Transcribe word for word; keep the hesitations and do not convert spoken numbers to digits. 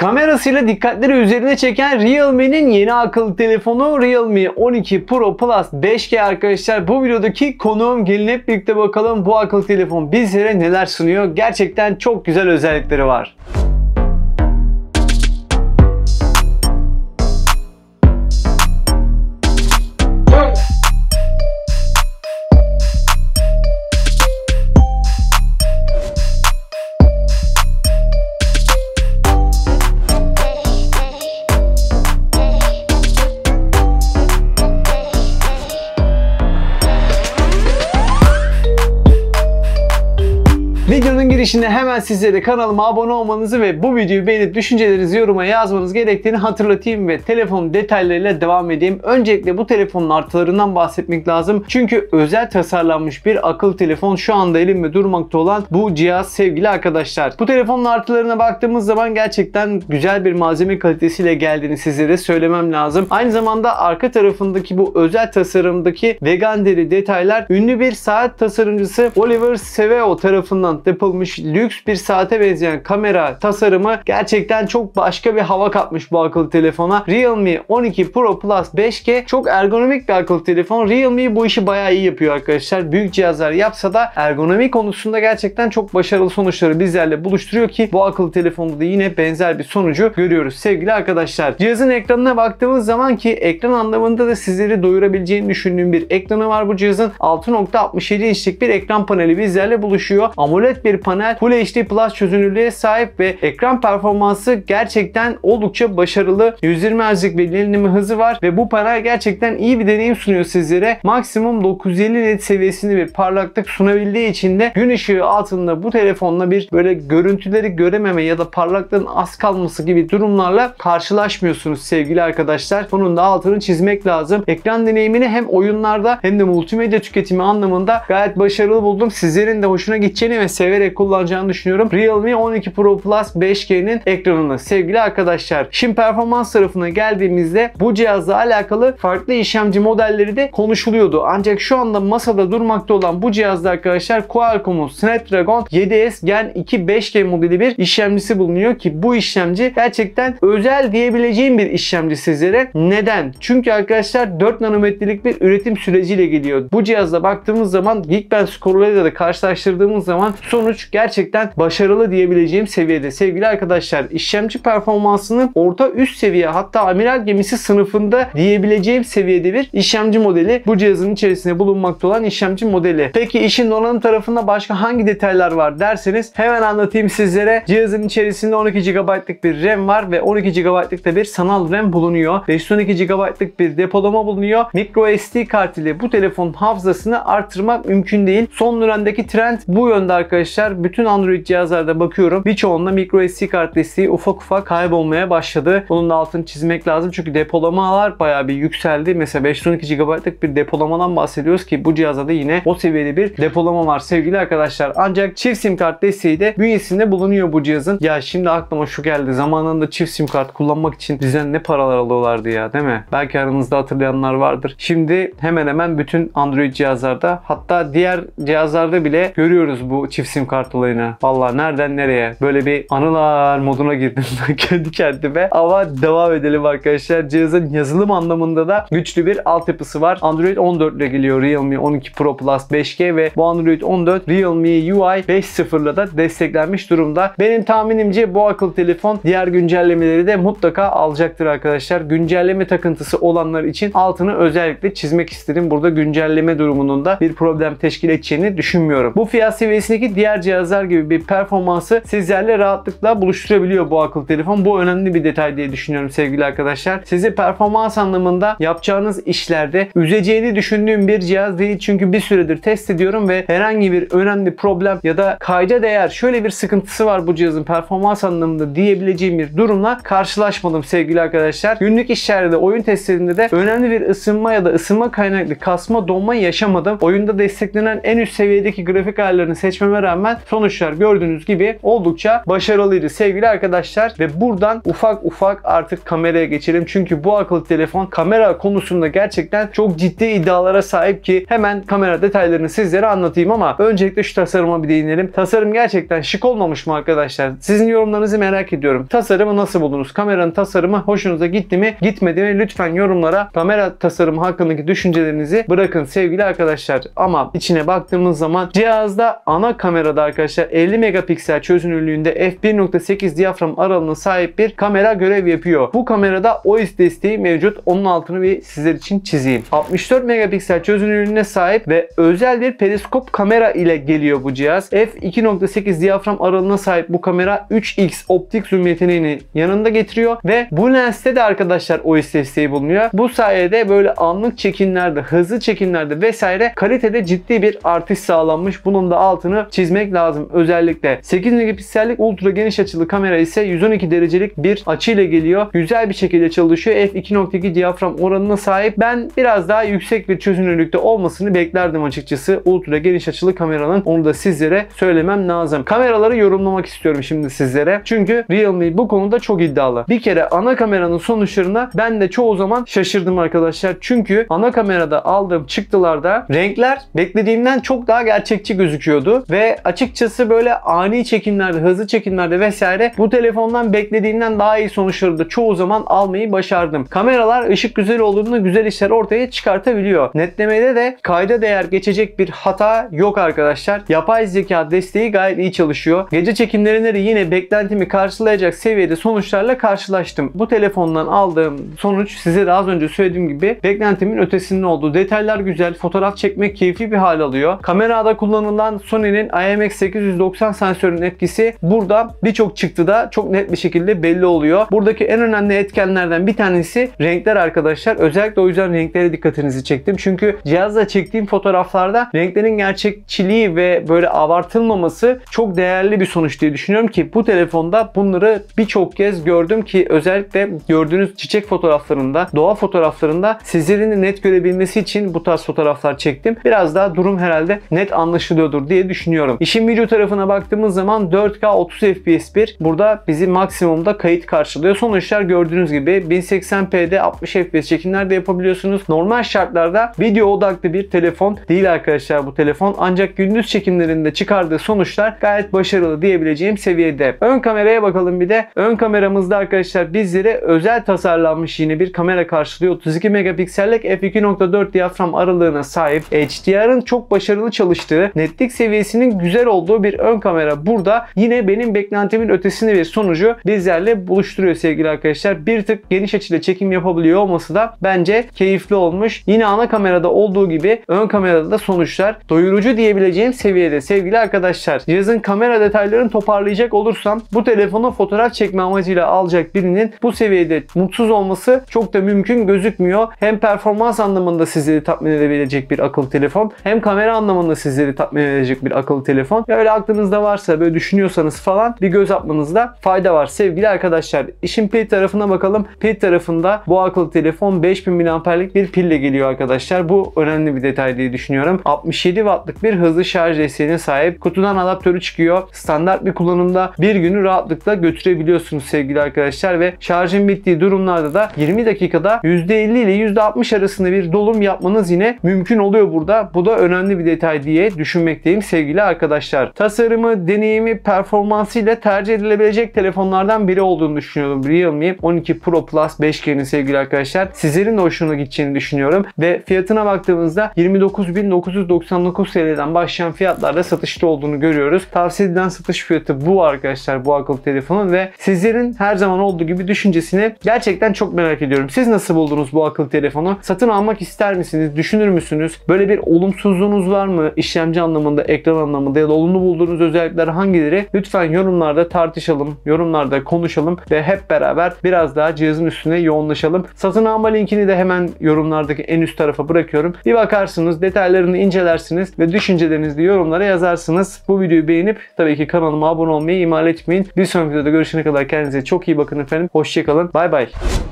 Kamerasıyla dikkatleri üzerine çeken Realme'nin yeni akıllı telefonu Realme on iki Pro Plus beş G arkadaşlar. Bu videodaki konuğum, gelin hep birlikte bakalım bu akıllı telefon bizlere neler sunuyor. Gerçekten çok güzel özellikleri var. Videonun girişinde hemen sizlere kanalıma abone olmanızı ve bu videoyu beğenip düşüncelerinizi yoruma yazmanız gerektiğini hatırlatayım ve telefonun detaylarıyla devam edeyim. Öncelikle bu telefonun artılarından bahsetmek lazım. Çünkü özel tasarlanmış bir akıllı telefon şu anda elimde durmakta olan bu cihaz sevgili arkadaşlar. Bu telefonun artılarına baktığımız zaman gerçekten güzel bir malzeme kalitesiyle geldiğini sizlere söylemem lazım. Aynı zamanda arka tarafındaki bu özel tasarımdaki vegan deri detaylar ünlü bir saat tasarımcısı Oliver Seveo tarafından yapılmış lüks bir saate benzeyen kamera tasarımı gerçekten çok başka bir hava katmış bu akıllı telefona. Realme on iki Pro Plus beş G çok ergonomik bir akıllı telefon. Realme bu işi bayağı iyi yapıyor arkadaşlar. Büyük cihazlar yapsa da ergonomi konusunda gerçekten çok başarılı sonuçları bizlerle buluşturuyor ki bu akıllı telefonda da yine benzer bir sonucu görüyoruz sevgili arkadaşlar. Cihazın ekranına baktığımız zaman ki ekran anlamında da sizleri doyurabileceğini düşündüğüm bir ekranı var bu cihazın. altı nokta altmış yedi inçlik bir ekran paneli bizlerle buluşuyor. AMOLED bir panel, Full H D Plus çözünürlüğe sahip ve ekran performansı gerçekten oldukça başarılı. yüz yirmi hertzlik bir yenileme hızı var ve bu panel gerçekten iyi bir deneyim sunuyor sizlere. Maksimum dokuz yüz elli nit seviyesinde bir parlaklık sunabildiği için de gün ışığı altında bu telefonla bir böyle görüntüleri görememe ya da parlaklığın az kalması gibi durumlarla karşılaşmıyorsunuz sevgili arkadaşlar. Bunun da altını çizmek lazım. Ekran deneyimini hem oyunlarda hem de multimedya tüketimi anlamında gayet başarılı buldum. Sizlerin de hoşuna gideceğini ve severek kullanacağını düşünüyorum. Realme on iki Pro Plus beş G'nin ekranını sevgili arkadaşlar. Şimdi performans tarafına geldiğimizde bu cihazla alakalı farklı işlemci modelleri de konuşuluyordu. Ancak şu anda masada durmakta olan bu cihazda arkadaşlar Qualcomm'un Snapdragon yedi S Gen iki beş G modeli bir işlemcisi bulunuyor ki bu işlemci gerçekten özel diyebileceğim bir işlemci sizlere. Neden? Çünkü arkadaşlar dört nanometrelik bir üretim süreciyle geliyor. Bu cihazla baktığımız zaman Geekbench skorlarıyla da karşılaştırdığımız zaman sonuç gerçekten başarılı diyebileceğim seviyede sevgili arkadaşlar. İşlemci performansının orta üst seviye, hatta amiral gemisi sınıfında diyebileceğim seviyede bir işlemci modeli bu cihazın içerisinde bulunmakta olan işlemci modeli. Peki işin donanım tarafında başka hangi detaylar var derseniz hemen anlatayım sizlere. Cihazın içerisinde on iki gigabaytlık bir RAM var ve on iki gigabaytlık da bir sanal RAM bulunuyor. beş yüz on iki gigabaytlık bir depolama bulunuyor. Micro S D kart ile bu telefonun hafızasını artırmak mümkün değil. Son dönemdeki trend bu yönde arkadaşlar. Arkadaşlar bütün Android cihazlarda bakıyorum, birçoğunda micro S D kart desteği ufak ufak kaybolmaya başladı. Bunun da altını çizmek lazım çünkü depolamalar bayağı bir yükseldi. Mesela beş yüz on iki gigabaytlık bir depolamadan bahsediyoruz ki bu cihazda da yine o seviyede bir depolama var sevgili arkadaşlar. Ancak çift sim kart desteği de bünyesinde bulunuyor bu cihazın. Ya şimdi aklıma şu geldi, zamanında çift sim kart kullanmak için bizden ne paralar alıyorlardı ya, değil mi? Belki aranızda hatırlayanlar vardır. Şimdi hemen hemen bütün Android cihazlarda, hatta diğer cihazlarda bile görüyoruz bu çift çift sim kart olayını. Valla nereden nereye? Böyle bir anılar moduna girdim kendi kendime. Ama devam edelim arkadaşlar. Cihazın yazılım anlamında da güçlü bir altyapısı var. Android on dört ile geliyor Realme on iki Pro Plus beş G ve bu Android on dört Realme U I beş nokta sıfır ile de desteklenmiş durumda. Benim tahminimce bu akıllı telefon diğer güncellemeleri de mutlaka alacaktır arkadaşlar. Güncelleme takıntısı olanlar için altını özellikle çizmek istedim. Burada güncelleme durumunun da bir problem teşkil edeceğini düşünmüyorum. Bu fiyat seviyesindeki diğer cihazlar gibi bir performansı sizlerle rahatlıkla buluşturabiliyor bu akıllı telefon. Bu önemli bir detay diye düşünüyorum sevgili arkadaşlar. Sizi performans anlamında yapacağınız işlerde üzeceğini düşündüğüm bir cihaz değil. Çünkü bir süredir test ediyorum ve herhangi bir önemli problem ya da kayda değer şöyle bir sıkıntısı var bu cihazın performans anlamında diyebileceğim bir durumla karşılaşmadım sevgili arkadaşlar. Günlük işlerde, oyun testlerinde de önemli bir ısınma ya da ısınma kaynaklı kasma, donma yaşamadım. Oyunda desteklenen en üst seviyedeki grafik ayarlarını seçmeme rağmen son sonuçlar gördüğünüz gibi oldukça başarılıydı sevgili arkadaşlar. Ve buradan ufak ufak artık kameraya geçelim. Çünkü bu akıllı telefon kamera konusunda gerçekten çok ciddi iddialara sahip ki hemen kamera detaylarını sizlere anlatayım ama öncelikle şu tasarıma bir değinelim. Tasarım gerçekten şık olmamış mı arkadaşlar? Sizin yorumlarınızı merak ediyorum. Tasarımı nasıl buldunuz? Kameranın tasarımı hoşunuza gitti mi, gitmedi mi? Lütfen yorumlara kamera tasarımı hakkındaki düşüncelerinizi bırakın sevgili arkadaşlar. Ama içine baktığımız zaman cihazda ana kamerada arkadaşlar elli megapiksel çözünürlüğünde f bir nokta sekiz diyafram aralığına sahip bir kamera görev yapıyor. Bu kamerada O I S desteği mevcut. Onun altını bir sizler için çizeyim. altmış dört megapiksel çözünürlüğüne sahip ve özel bir periskop kamera ile geliyor bu cihaz. f iki nokta sekiz diyafram aralığına sahip bu kamera üç x optik zoom yeteneğini yanında getiriyor ve bu lenste de arkadaşlar O I S desteği bulunuyor. Bu sayede böyle anlık çekimlerde, hızlı çekimlerde vesaire kalitede ciddi bir artış sağlanmış. Bunun da altını çizmek lazım. Özellikle sekiz megapiksellik ultra geniş açılı kamera ise yüz on iki derecelik bir açıyla geliyor. Güzel bir şekilde çalışıyor. f iki nokta iki diyafram oranına sahip. Ben biraz daha yüksek bir çözünürlükte olmasını beklerdim açıkçası. Ultra geniş açılı kameranın, onu da sizlere söylemem lazım. Kameraları yorumlamak istiyorum şimdi sizlere. Çünkü Realme bu konuda çok iddialı. Bir kere ana kameranın sonuçlarına ben de çoğu zaman şaşırdım arkadaşlar. Çünkü ana kamerada aldığım çıktılarda renkler beklediğimden çok daha gerçekçi gözüküyordu ve açıkçası böyle ani çekimlerde, hızlı çekimlerde vesaire bu telefondan beklediğimden daha iyi sonuçları da çoğu zaman almayı başardım. Kameralar ışık güzel olduğunda güzel işler ortaya çıkartabiliyor. Netlemede de kayda değer geçecek bir hata yok arkadaşlar. Yapay zeka desteği gayet iyi çalışıyor. Gece çekimlerinde de yine beklentimi karşılayacak seviyede sonuçlarla karşılaştım. Bu telefondan aldığım sonuç size de az önce söylediğim gibi beklentimin ötesinin olduğu. Detaylar güzel, fotoğraf çekmek keyifli bir hal alıyor. Kamerada kullanılan Sony'nin I M X sekiz yüz doksan sensörünün etkisi burada birçok çıktıda çok net bir şekilde belli oluyor. Buradaki en önemli etkenlerden bir tanesi renkler arkadaşlar. Özellikle o yüzden renklere dikkatinizi çektim. Çünkü cihazla çektiğim fotoğraflarda renklerin gerçekçiliği ve böyle abartılmaması çok değerli bir sonuç diye düşünüyorum ki bu telefonda bunları birçok kez gördüm ki özellikle gördüğünüz çiçek fotoğraflarında, doğa fotoğraflarında sizlerin de net görebilmesi için bu tarz fotoğraflar çektim. Biraz daha durum herhalde net anlaşılıyordur diye düşünüyorum. İşin video tarafına baktığımız zaman dört K otuz F P S bir burada bizi maksimumda kayıt karşılıyor. Sonuçlar gördüğünüz gibi bin seksen P'de altmış F P S çekimler de yapabiliyorsunuz. Normal şartlarda video odaklı bir telefon değil arkadaşlar bu telefon. Ancak gündüz çekimlerinde çıkardığı sonuçlar gayet başarılı diyebileceğim seviyede. Ön kameraya bakalım bir de. Ön kameramızda arkadaşlar bizlere özel tasarlanmış yine bir kamera karşılıyor. otuz iki megapiksellik f iki nokta dört diyafram aralığına sahip. H D R'ın çok başarılı çalıştığı, netlik seviyesinin güzel olduğu bir ön kamera burada. Yine benim beklentimin ötesinde bir sonucu bizlerle buluşturuyor sevgili arkadaşlar. Bir tık geniş açıyla çekim yapabiliyor olması da bence keyifli olmuş. Yine ana kamerada olduğu gibi ön kamerada da sonuçlar doyurucu diyebileceğim seviyede sevgili arkadaşlar. Cihazın kamera detaylarını toparlayacak olursam bu telefonu fotoğraf çekme amacıyla alacak birinin bu seviyede mutsuz olması çok da mümkün gözükmüyor. Hem performans anlamında sizleri tatmin edebilecek bir akıllı telefon, hem kamera anlamında sizleri tatmin edecek bir akıllı telefon. Öyle aklınızda varsa, böyle düşünüyorsanız falan bir göz atmanızda fayda var sevgili arkadaşlar. İşin pil tarafına bakalım. Pil tarafında bu akıllı telefon beş bin miliamperlik bir pille geliyor arkadaşlar. Bu önemli bir detay diye düşünüyorum. altmış yedi wattlık bir hızlı şarj desteğine sahip. Kutudan adaptörü çıkıyor. Standart bir kullanımda bir günü rahatlıkla götürebiliyorsunuz sevgili arkadaşlar ve şarjın bittiği durumlarda da yirmi dakikada yüzde elli ile yüzde altmış arasında bir dolum yapmanız yine mümkün oluyor burada. Bu da önemli bir detay diye düşünmekteyim sevgili arkadaşlar. Tasarımı, deneyimi, performansıyla tercih edilebilecek telefonlardan biri olduğunu düşünüyorum. Realme on iki Pro Plus beş G'nin sevgili arkadaşlar. Sizlerin de hoşuna gideceğini düşünüyorum ve fiyatına baktığımızda yirmi dokuz bin dokuz yüz doksan dokuz T L'den başlayan fiyatlarda satışta olduğunu görüyoruz. Tavsiye edilen satış fiyatı bu arkadaşlar bu akıllı telefonun ve sizlerin her zaman olduğu gibi düşüncesini gerçekten çok merak ediyorum. Siz nasıl buldunuz bu akıllı telefonu? Satın almak ister misiniz? Düşünür müsünüz? Böyle bir olumsuzluğunuz var mı? İşlemci anlamında, ekran anlamında ya da olumlu bulduğunuz özellikler hangileri? Lütfen yorumlarda tartışalım, yorumlarda konuşalım ve hep beraber biraz daha cihazın üstüne yoğunlaşalım. Satın alma linkini de hemen yorumlardaki en üst tarafa bırakıyorum. Bir bakarsınız, detaylarını incelersiniz ve düşüncelerinizi yorumlara yazarsınız. Bu videoyu beğenip tabii ki kanalıma abone olmayı ihmal etmeyin. Bir sonraki videoda görüşene kadar kendinize çok iyi bakın efendim. Hoşçakalın. Bay bay.